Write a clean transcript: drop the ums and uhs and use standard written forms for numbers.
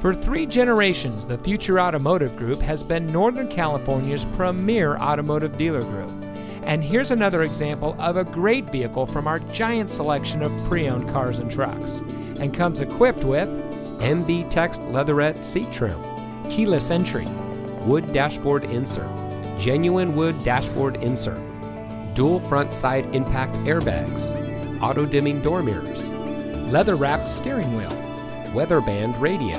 For 3 generations, the Future Automotive Group has been Northern California's premier automotive dealer group. And here's another example of a great vehicle from our giant selection of pre-owned cars and trucks, and comes equipped with MB-Tex leatherette seat trim, keyless entry, wood dashboard insert, genuine wood dashboard insert, dual front side impact airbags, auto-dimming door mirrors, leather-wrapped steering wheel, weatherband radio,